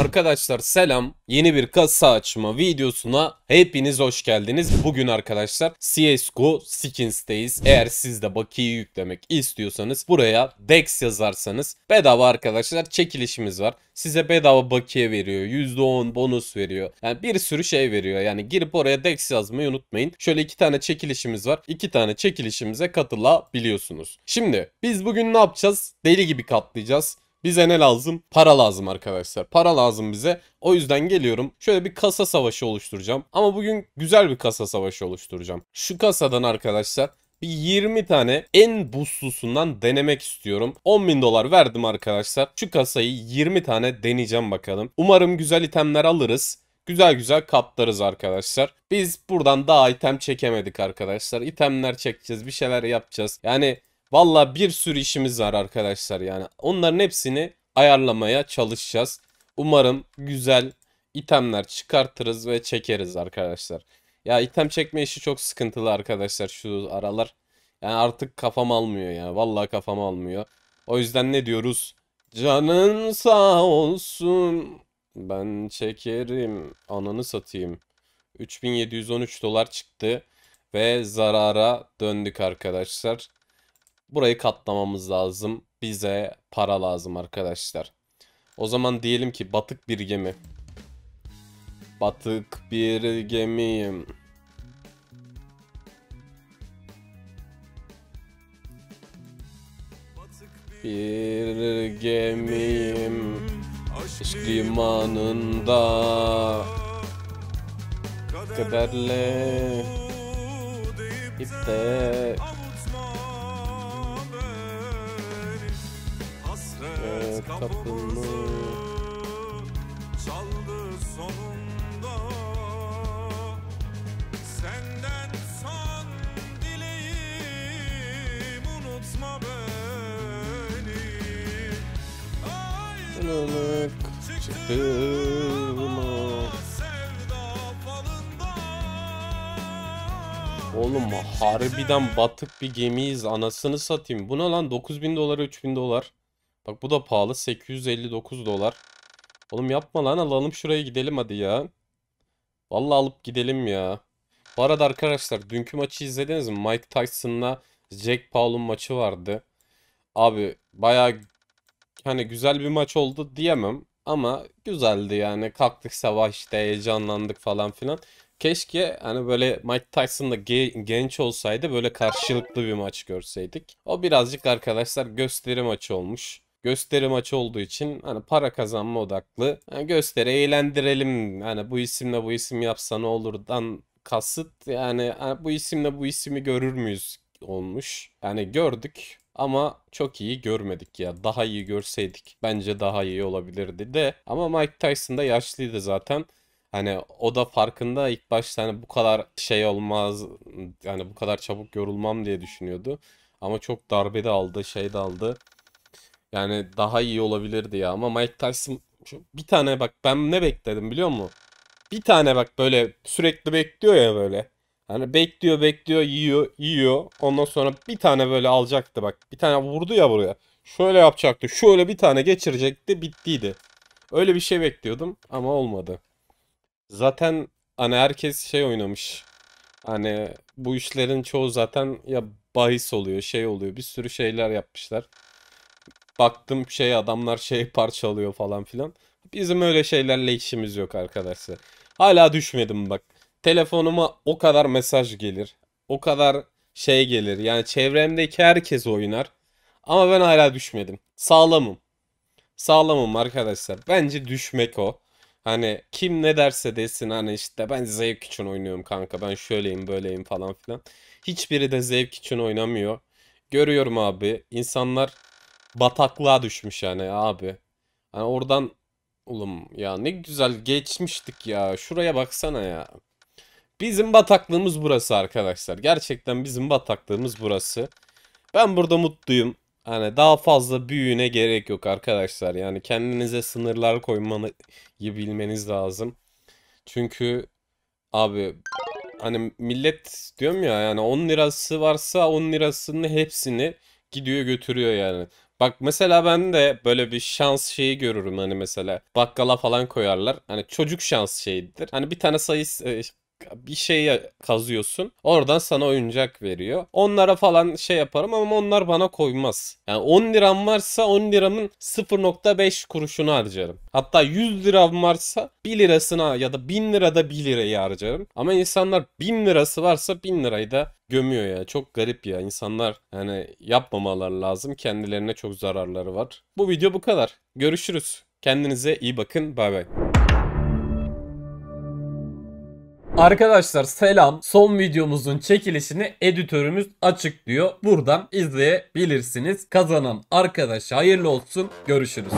Arkadaşlar selam, yeni bir kasa açma videosuna hepiniz hoş geldiniz. Bugün arkadaşlar CSGO Skins'teyiz. Eğer siz de bakiyi yüklemek istiyorsanız buraya Dex yazarsanız bedava arkadaşlar çekilişimiz var. Size bedava bakiye veriyor, %10 bonus veriyor. Yani bir sürü şey veriyor. Yani girip oraya Dex yazmayı unutmayın. Şöyle iki tane çekilişimiz var. İki tane çekilişimize katılabiliyorsunuz. Şimdi biz bugün ne yapacağız? Deli gibi katlayacağız. Bize ne lazım? Para lazım arkadaşlar. Para lazım bize. O yüzden geliyorum. Şöyle bir kasa savaşı oluşturacağım. Ama bugün güzel bir kasa savaşı oluşturacağım. Şu kasadan arkadaşlar bir 20 tane en boostlusundan denemek istiyorum. 10.000 dolar verdim arkadaşlar. Şu kasayı 20 tane deneyeceğim bakalım. Umarım güzel itemler alırız. Güzel güzel katlarız arkadaşlar. Biz buradan daha item çekemedik arkadaşlar. İtemler çekeceğiz. Bir şeyler yapacağız. Yani... Valla bir sürü işimiz var arkadaşlar yani. Onların hepsini ayarlamaya çalışacağız. Umarım güzel itemler çıkartırız ve çekeriz arkadaşlar. Ya item çekme işi çok sıkıntılı arkadaşlar şu aralar. Yani artık kafam almıyor ya. Valla kafam almıyor. O yüzden ne diyoruz? Canın sağ olsun. Ben çekerim. Ananı satayım. 3713 dolar çıktı. Ve zarara döndük arkadaşlar. Burayı katlamamız lazım. Bize para lazım arkadaşlar. O zaman diyelim ki batık bir gemi. Batık bir gemiyim. Bir gemiyim. Aşk limanında. Kaderle. İpte. Kapımı çaldı sonunda. Senden son dileğim, unutma beni. Ayrılık çıktım o sevda falında. Oğlum harbiden batık bir gemiyiz, anasını satayım. Bu ne lan? 9.000 dolara 3.000 dolar. Bak bu da pahalı. 859 dolar. Oğlum yapma lan, alalım şuraya gidelim hadi ya. Vallahi alıp gidelim ya. Bu arada arkadaşlar dünkü maçı izlediniz mi? Mike Tyson'la Jack Paul'un maçı vardı. Abi baya hani güzel bir maç oldu diyemem. Ama güzeldi yani. Kalktık savaşta heyecanlandık falan filan. Keşke hani böyle Mike Tyson da genç olsaydı böyle karşılıklı bir maç görseydik. O birazcık arkadaşlar gösteri maçı olmuş. Gösteri maçı olduğu için hani para kazanma odaklı. Yani gösteri eğlendirelim. Hani bu isimle bu isim yapsa ne olurdan kasıt. Yani bu isimle bu ismi görür müyüz olmuş. Yani gördük ama çok iyi görmedik ya. Daha iyi görseydik bence daha iyi olabilirdi de. Ama Mike Tyson da yaşlıydı zaten. Hani o da farkında, ilk başta hani bu kadar şey olmaz yani bu kadar çabuk yorulmam diye düşünüyordu. Ama çok darbe de aldı, şey de aldı. Yani daha iyi olabilirdi ya. Ama Mike Tyson bir tane, bak ben ne bekledim biliyor musun? Bir tane bak böyle sürekli bekliyor ya böyle. Hani bekliyor yiyor. Ondan sonra bir tane böyle alacaktı bak. Bir tane vurdu ya buraya. Şöyle yapacaktı. Şöyle bir tane geçirecekti, bittiydi. Öyle bir şey bekliyordum ama olmadı. Zaten hani herkes şey oynamış. Hani bu işlerin çoğu zaten ya bahis oluyor, şey oluyor. Bir sürü şeyler yapmışlar. Baktım şey adamlar şey parçalıyor falan filan. Bizim öyle şeylerle işimiz yok arkadaşlar. Hala düşmedim bak. Telefonuma o kadar mesaj gelir. O kadar şey gelir. Yani çevremdeki herkes oynar. Ama ben hala düşmedim. Sağlamım. Sağlamım arkadaşlar. Bence düşmek o. Hani kim ne derse desin hani işte ben zevk için oynuyorum kanka, ben şöyleyim böyleyim falan filan. Hiçbiri de zevk için oynamıyor. Görüyorum abi, insanlar bataklığa düşmüş yani abi. Hani oradan oğlum ya ne güzel geçmiştik ya, şuraya baksana ya. Bizim bataklığımız burası arkadaşlar, gerçekten bizim bataklığımız burası. Ben burada mutluyum. Hani daha fazla büyüğüne gerek yok arkadaşlar. Yani kendinize sınırlar koymayı bilmeniz lazım. Çünkü abi hani millet diyorum ya yani 10 lirası varsa 10 lirasının hepsini gidiyor götürüyor yani. Bak mesela ben de böyle bir şans şeyi görürüm, hani mesela bakkala falan koyarlar. Hani çocuk şans şeyidir. Hani bir tane sayı bir şey kazıyorsun. Oradan sana oyuncak veriyor. Onlara falan şey yaparım ama onlar bana koymaz. Yani 10 liram varsa 10 liramın 0.5 kuruşunu harcarım. Hatta 100 liram varsa 1 lirasına ya da 1000 lirada 1 lirayı harcarım. Ama insanlar 1000 lirası varsa 1000 lirayı da gömüyor ya. Çok garip ya. İnsanlar yani yapmamaları lazım. Kendilerine çok zararları var. Bu video bu kadar. Görüşürüz. Kendinize iyi bakın. Bay bay. Arkadaşlar selam. Son videomuzun çekilişini editörümüz açıklıyor. Buradan izleyebilirsiniz. Kazanan arkadaş hayırlı olsun. Görüşürüz.